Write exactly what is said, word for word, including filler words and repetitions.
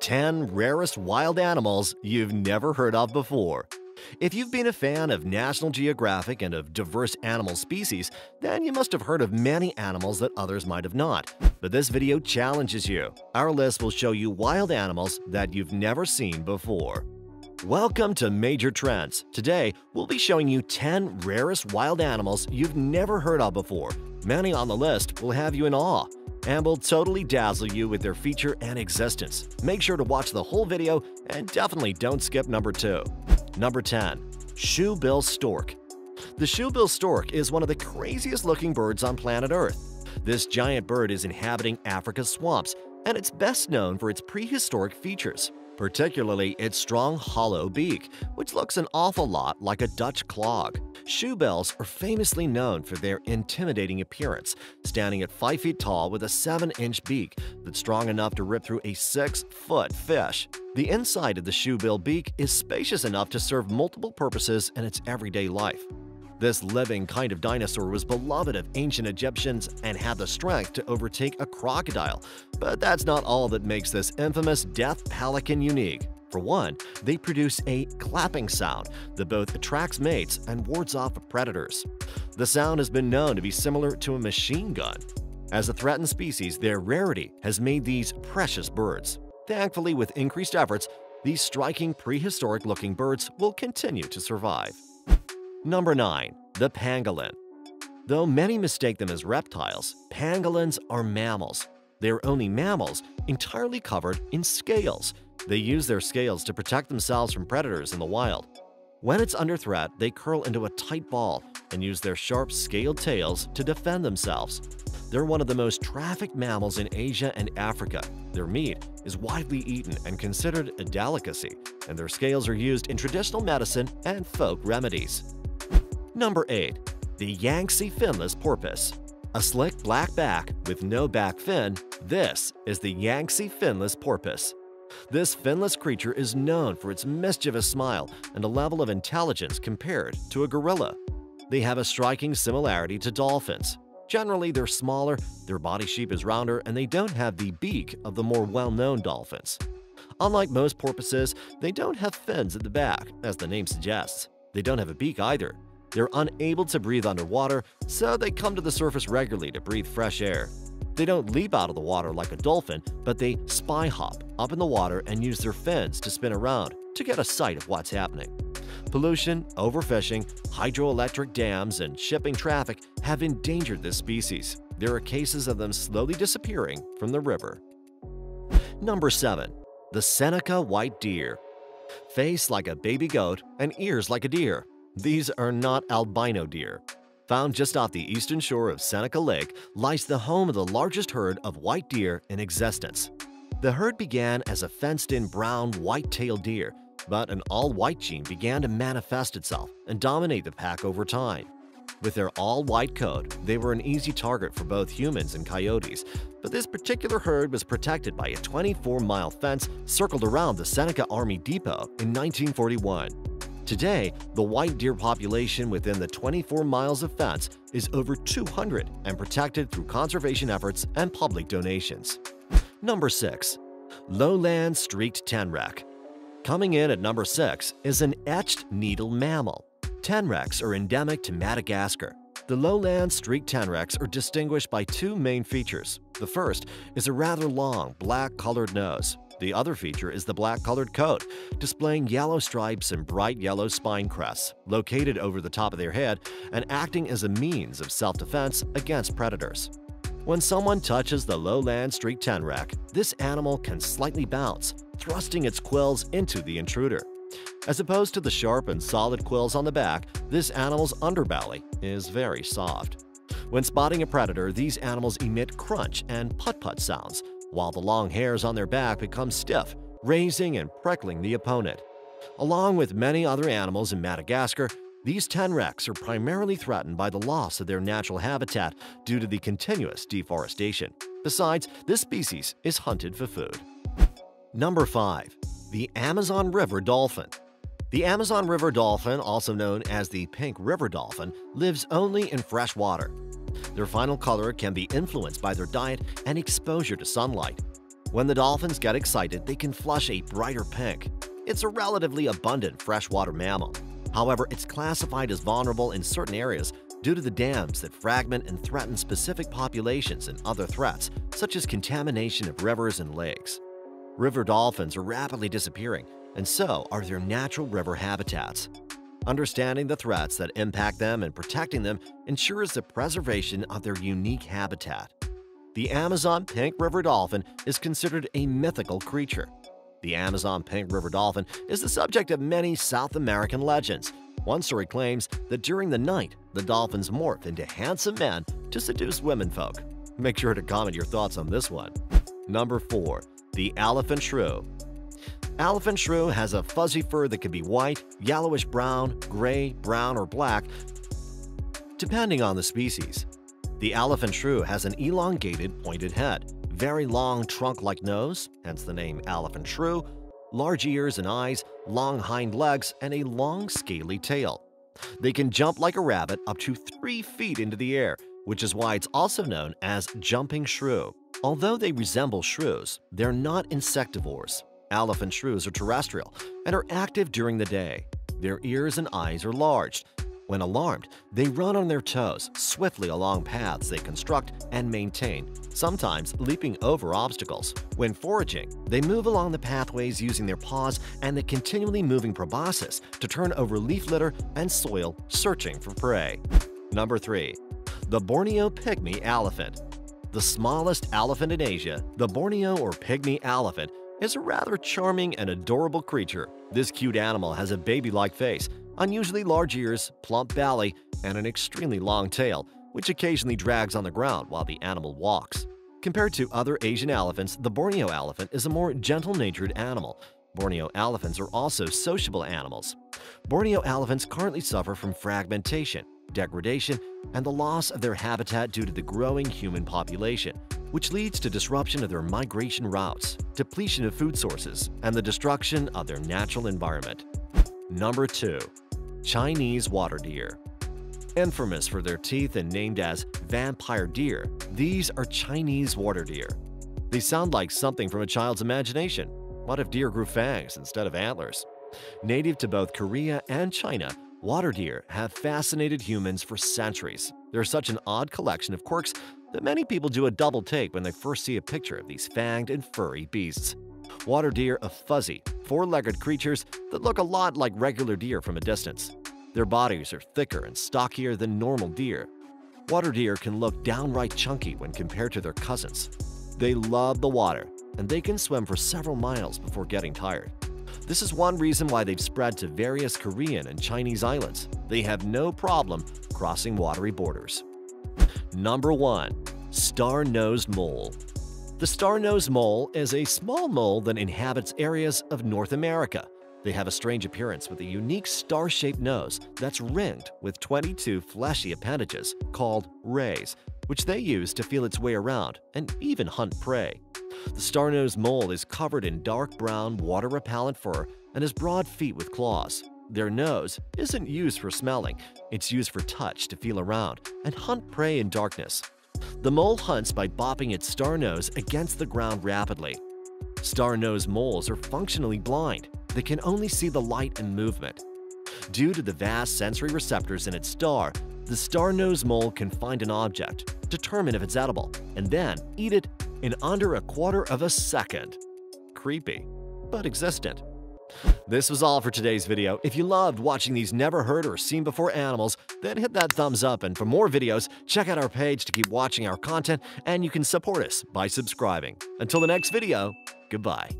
ten rarest wild animals you've never heard of before. If you've been a fan of National Geographic and of diverse animal species, then you must have heard of many animals that others might have not. But this video challenges you. Our list will show you wild animals that you've never seen before. Welcome to Major Trends. Today, we'll be showing you ten rarest wild animals you've never heard of before. Many on the list will have you in awe and will totally dazzle you with their feature and existence. Make sure to watch the whole video and definitely don't skip number two. Number ten. Shoebill Stork. The shoebill stork is one of the craziest looking birds on planet Earth. This giant bird is inhabiting Africa's swamps, and it's best known for its prehistoric features, particularly its strong hollow beak, which looks an awful lot like a Dutch clog. Shoebills are famously known for their intimidating appearance, standing at five feet tall with a seven inch beak that's strong enough to rip through a six foot fish. The inside of the shoebill beak is spacious enough to serve multiple purposes in its everyday life. This living kind of dinosaur was beloved of ancient Egyptians and had the strength to overtake a crocodile. But that's not all that makes this infamous death pelican unique. For one, they produce a clapping sound that both attracts mates and wards off predators. The sound has been known to be similar to a machine gun. As a threatened species, their rarity has made these precious birds. Thankfully, with increased efforts, these striking prehistoric-looking birds will continue to survive. Number nine. The pangolin. Though many mistake them as reptiles, pangolins are mammals. They are only mammals entirely covered in scales. They use their scales to protect themselves from predators in the wild. When it's under threat, they curl into a tight ball and use their sharp scaled tails to defend themselves. They're one of the most trafficked mammals in Asia and Africa. Their meat is widely eaten and considered a delicacy, and their scales are used in traditional medicine and folk remedies. Number eight. The Yangtze Finless Porpoise. A slick black back with no back fin, this is the Yangtze Finless Porpoise. This finless creature is known for its mischievous smile and a level of intelligence compared to a gorilla. They have a striking similarity to dolphins. Generally, they're smaller, their body shape is rounder, and they don't have the beak of the more well-known dolphins. Unlike most porpoises, they don't have fins at the back, as the name suggests. They don't have a beak either. They're unable to breathe underwater, so they come to the surface regularly to breathe fresh air. They don't leap out of the water like a dolphin, but they spy hop up in the water and use their fins to spin around to get a sight of what's happening. Pollution, overfishing, hydroelectric dams, and shipping traffic have endangered this species. There are cases of them slowly disappearing from the river. Number seven. The Seneca White Deer. Face like a baby goat and ears like a deer. These are not albino deer. Found just off the eastern shore of Seneca Lake lies the home of the largest herd of white deer in existence. The herd began as a fenced-in brown white-tailed deer, but an all-white gene began to manifest itself and dominate the pack over time. With their all-white coat, they were an easy target for both humans and coyotes, but this particular herd was protected by a twenty-four mile fence circled around the Seneca Army Depot in nineteen forty-one. Today, the white deer population within the twenty-four miles of fence is over two hundred and protected through conservation efforts and public donations. Number six. Lowland Streaked Tenrec. Coming in at number six is an etched needle mammal. Tenrecs are endemic to Madagascar. The lowland streaked tenrecs are distinguished by two main features. The first is a rather long, black-colored nose. The other feature is the black-colored coat, displaying yellow stripes and bright yellow spine crests, located over the top of their head and acting as a means of self-defense against predators. When someone touches the lowland streaked tenrec, this animal can slightly bounce, thrusting its quills into the intruder. As opposed to the sharp and solid quills on the back, this animal's underbelly is very soft. When spotting a predator, these animals emit crunch and putt-putt sounds, while the long hairs on their back become stiff, raising and prickling the opponent. Along with many other animals in Madagascar, these tenrecs are primarily threatened by the loss of their natural habitat due to the continuous deforestation. Besides, this species is hunted for food. Number five. The Amazon River Dolphin. The Amazon River Dolphin, also known as the Pink River Dolphin, lives only in fresh water. Their final color can be influenced by their diet and exposure to sunlight. When the dolphins get excited, they can flush a brighter pink. It's a relatively abundant freshwater mammal. However, it's classified as vulnerable in certain areas due to the dams that fragment and threaten specific populations and other threats, such as contamination of rivers and lakes. River dolphins are rapidly disappearing, and so are their natural river habitats. Understanding the threats that impact them and protecting them ensures the preservation of their unique habitat. The Amazon Pink River Dolphin is considered a mythical creature. The Amazon Pink River Dolphin is the subject of many South American legends. One story claims that during the night, the dolphins morph into handsome men to seduce womenfolk. Make sure to comment your thoughts on this one. Number four. The Elephant Shrew. Elephant shrew has a fuzzy fur that can be white, yellowish-brown, gray, brown, or black, depending on the species. The elephant shrew has an elongated, pointed head, very long trunk-like nose, hence the name elephant shrew, large ears and eyes, long hind legs, and a long, scaly tail. They can jump like a rabbit up to three feet into the air, which is why it's also known as jumping shrew. Although they resemble shrews, they're not insectivores. Elephant shrews are terrestrial and are active during the day. Their ears and eyes are large. When alarmed, they run on their toes swiftly along paths they construct and maintain, sometimes leaping over obstacles. When foraging, they move along the pathways using their paws and the continually moving proboscis to turn over leaf litter and soil, searching for prey. Number three. The Borneo Pygmy Elephant. The smallest elephant in Asia, the Borneo or Pygmy Elephant, is a rather charming and adorable creature. This cute animal has a baby-like face, unusually large ears, plump belly, and an extremely long tail, which occasionally drags on the ground while the animal walks. Compared to other Asian elephants, the Borneo elephant is a more gentle-natured animal. Borneo elephants are also sociable animals. Borneo elephants currently suffer from fragmentation, degradation, and the loss of their habitat due to the growing human population, which leads to disruption of their migration routes, depletion of food sources, and the destruction of their natural environment. Number two. Chinese Water Deer. Infamous for their teeth and named as vampire deer, these are Chinese water deer. They sound like something from a child's imagination. What if deer grew fangs instead of antlers? Native to both Korea and China, water deer have fascinated humans for centuries. They're such an odd collection of quirks that many people do a double take when they first see a picture of these fanged and furry beasts. Water deer are fuzzy, four-legged creatures that look a lot like regular deer from a distance. Their bodies are thicker and stockier than normal deer. Water deer can look downright chunky when compared to their cousins. They love the water, and they can swim for several miles before getting tired. This is one reason why they've spread to various Korean and Chinese islands. They have no problem crossing watery borders. Number one. Star-Nosed Mole. The star-nosed mole is a small mole that inhabits areas of North America. They have a strange appearance with a unique star-shaped nose that's ringed with twenty-two fleshy appendages called rays, which they use to feel its way around and even hunt prey. The star-nosed mole is covered in dark brown, water-repellent fur and has broad feet with claws. Their nose isn't used for smelling, it's used for touch to feel around and hunt prey in darkness. The mole hunts by bopping its star nose against the ground rapidly. Star-nosed moles are functionally blind. They can only see the light and movement. Due to the vast sensory receptors in its star, the star-nosed mole can find an object, determine if it's edible, and then eat it in under a quarter of a second. Creepy, but existent. This was all for today's video. If you loved watching these never heard or seen before animals, then hit that thumbs up, and for more videos, check out our page to keep watching our content, and you can support us by subscribing. Until the next video, goodbye.